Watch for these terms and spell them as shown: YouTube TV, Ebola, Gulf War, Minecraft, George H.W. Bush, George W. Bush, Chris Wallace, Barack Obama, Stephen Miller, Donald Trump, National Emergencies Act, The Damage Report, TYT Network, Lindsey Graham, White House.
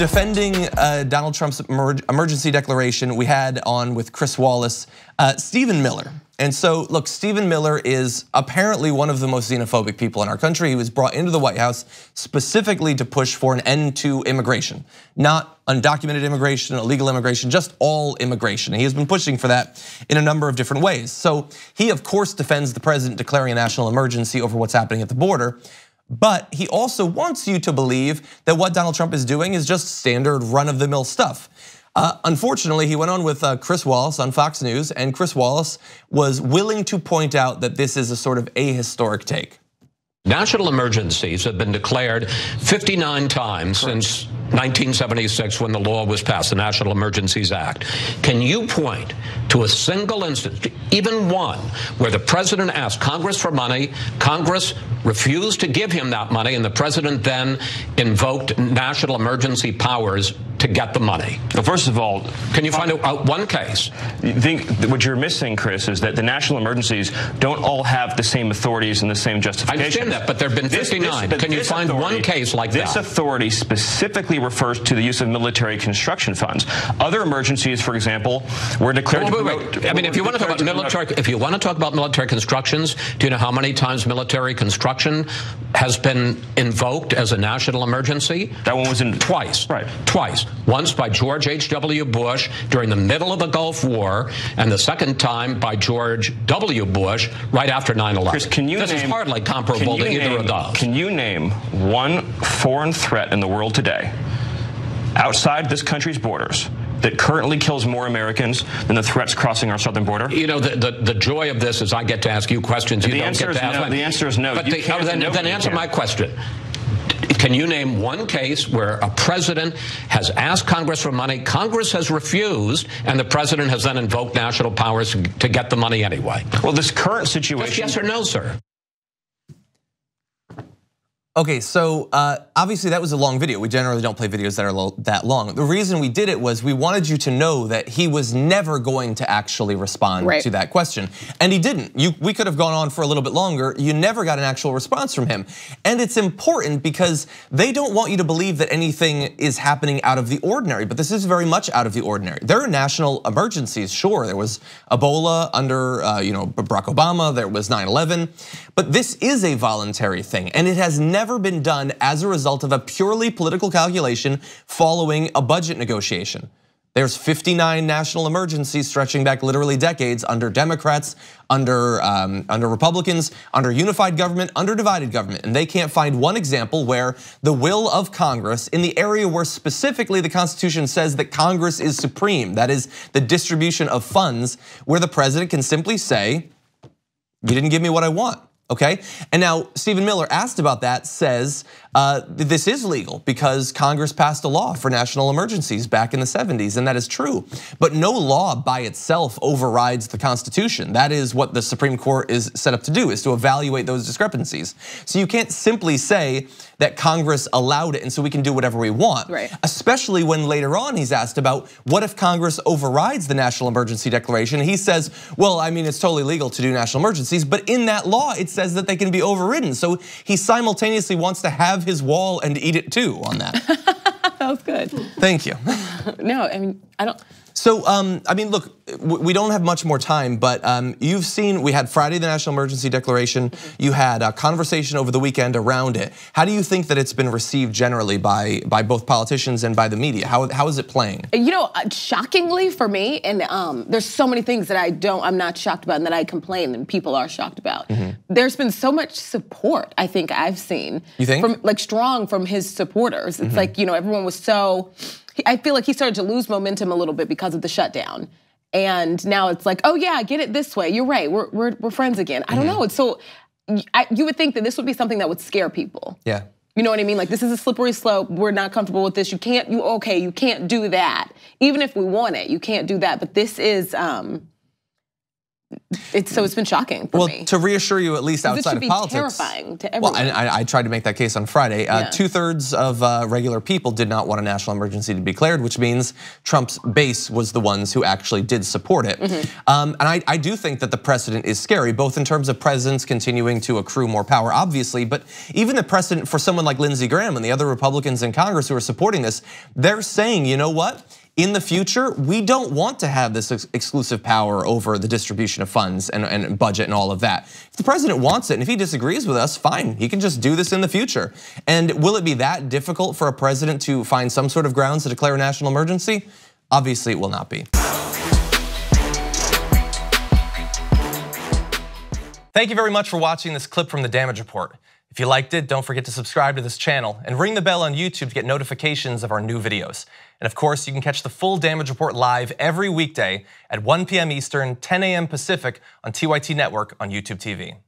defending Donald Trump's emergency declaration, we had on with Chris Wallace, Stephen Miller. And so look, Stephen Miller is apparently one of the most xenophobic people in our country. He was brought into the White House specifically to push for an end to immigration, not undocumented immigration, illegal immigration, just all immigration. He has been pushing for that in a number of different ways. So he of course defends the president declaring a national emergency over what's happening at the border. But he also wants you to believe that what Donald Trump is doing is just standard run-of-the-mill stuff. Unfortunately, he went on with Chris Wallace on Fox News, and Chris Wallace was willing to point out that this is a sort of ahistoric take. National emergencies have been declared 59 times since 1976 when the law was passed, the National Emergencies Act. Can you point to a single instance, even one, where the president asked Congress for money, Congress refused to give him that money, and the president then invoked national emergency powers to get the money? Well, first of all, can you find out one case? I think what you're missing, Chris, is that the national emergencies don't all have the same authorities and the same justifications. I understand that, but there have been 59. Can you find one case like that? This authority specifically refers to the use of military construction funds. Other emergencies, for example, were declared. Wait. I mean, if you want to talk about military, if you want to talk about military constructions, do you know how many times military construction has been invoked as a national emergency? That one was in twice. Right. Twice. Once by George H.W. Bush during the middle of the Gulf War, and the second time by George W. Bush right after 9/11. Chris, can you name, this is hardly comparable to either of those. Can you name one foreign threat in the world today, outside this country's borders, that currently kills more Americans than the threats crossing our southern border? You know, the joy of this is I get to ask you questions you don't get to ask. No, the answer is no. But then answer my question. Can you name one case where a president has asked Congress for money, Congress has refused, and the president has then invoked national powers to get the money anyway? Well, this current situation... Just yes or no, sir? Okay, so obviously that was a long video. We generally don't play videos that are that long. The reason we did it was we wanted you to know that he was never going to actually respond to that question. And he didn't. We could have gone on for a little bit longer. You never got an actual response from him. And it's important because they don't want you to believe that anything is happening out of the ordinary, but this is very much out of the ordinary. There are national emergencies, sure. There was Ebola under Barack Obama, there was 9/11, but this is a voluntary thing, and it has never been done as a result of a purely political calculation following a budget negotiation. There's 59 national emergencies stretching back literally decades under Democrats, under Republicans, under unified government, under divided government. And they can't find one example where the will of Congress in the area where specifically the Constitution says that Congress is supreme, that is the distribution of funds, where the president can simply say, you didn't give me what I want. Okay, and now Stephen Miller asked about that, says this is legal because Congress passed a law for national emergencies back in the 70s, and that is true. But no law by itself overrides the Constitution. That is what the Supreme Court is set up to do, is to evaluate those discrepancies. So you can't simply say that Congress allowed it and so we can do whatever we want. Right. Especially when later on he's asked about what if Congress overrides the National Emergency Declaration? And he says, well, I mean, it's totally legal to do national emergencies, but in that law, it says that they can be overridden. So he simultaneously wants to have his wall and eat it too on that. That was good. Thank you. No, I mean, I don't. So, I mean, look, we don't have much more time, but you've seen, we had Friday, the National Emergency Declaration. You had a conversation over the weekend around it. How do you think that it's been received generally by both politicians and by the media? How is it playing? You know, shockingly for me, and there's so many things that I'm not shocked about and that I complain and people are shocked about. Mm-hmm. There's been so much support, I think I've seen. You think? Strong from his supporters. It's like, you know, everyone was so... I feel like he started to lose momentum a little bit because of the shutdown. And now it's like, oh yeah, get it this way. You're right, we're friends again. I don't know, it's so, you would think that this would be something that would scare people. Yeah. You know what I mean? Like, this is a slippery slope. We're not comfortable with this. You can't do that. Even if we want it, you can't do that. But this is, it's been shocking for me. Well, to reassure you, at least outside of politics, terrifying to everyone. Well, and I tried to make that case on Friday. Yeah. 2/3 of regular people did not want a national emergency to be declared, which means Trump's base was the ones who actually did support it. And I do think that the precedent is scary, both in terms of presidents continuing to accrue more power, obviously, but even the precedent for someone like Lindsey Graham and the other Republicans in Congress who are supporting this. They're saying, you know what? In the future, we don't want to have this exclusive power over the distribution of funds and budget and all of that. If the president wants it and if he disagrees with us, fine, he can just do this in the future. And will it be that difficult for a president to find some sort of grounds to declare a national emergency? Obviously, it will not be. Thank you very much for watching this clip from The Damage Report. If you liked it, don't forget to subscribe to this channel and ring the bell on YouTube to get notifications of our new videos. And of course, you can catch the full Damage Report live every weekday at 1 p.m. Eastern, 10 a.m. Pacific on TYT Network on YouTube TV.